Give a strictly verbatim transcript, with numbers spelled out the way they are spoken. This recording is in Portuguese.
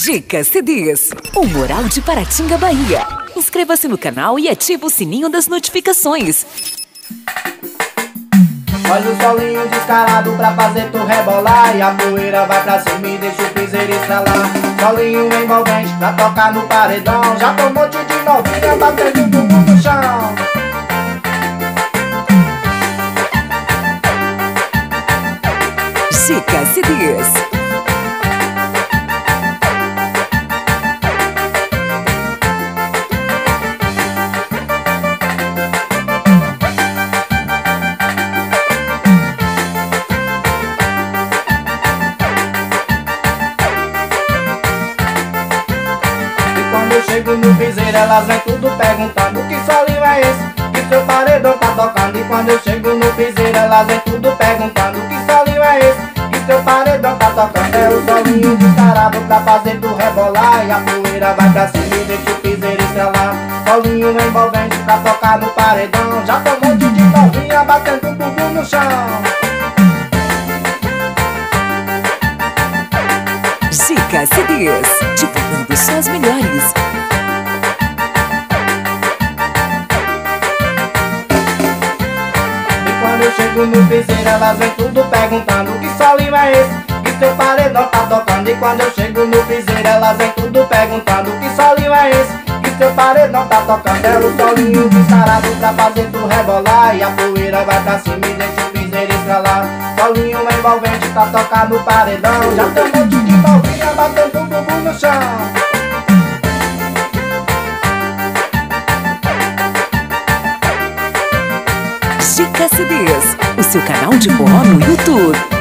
Dica C Ds. O Moral de Paratinga, Bahia. Inscreva-se no canal e ative o sininho das notificações. Olha o solinho descarado pra fazer tu rebolar, e a poeira vai pra cima e deixa o piseiro estralar. Solinho envolvente pra tocar no paredão, já tô um monte de novinha batendo bumbum no chão. Dica C Ds. Chego no piseiro, elas vêm tudo perguntando que solinho é esse que seu paredão tá tocando. E quando eu chego no piseiro, elas vêm tudo perguntando que solinho é esse que seu paredão tá tocando. É o solinho descarado pra fazer tu rebolar, e a poeira vai pra cima e deixa o piseiro estralar. Solinho envolvente pra tocar no paredão, já tô um monte de novinha batendo o bumbum no chão. Dica C Ds, divulgando suas melhores. Chego no piseiro, elas vêm tudo perguntando que solinho é esse que seu paredão tá tocando. E quando eu chego no piseiro, elas vêm tudo perguntando que solinho é esse que seu paredão tá tocando. É o solinho descarado pra fazer tu rebolar, e a poeira vai pra cima e deixa o piseiro estralar. Solinho envolvente pra tocar no paredão, já tem um monte de novinha batendo o bumbum no chão. Dica C Ds, o seu canal de forró no YouTube.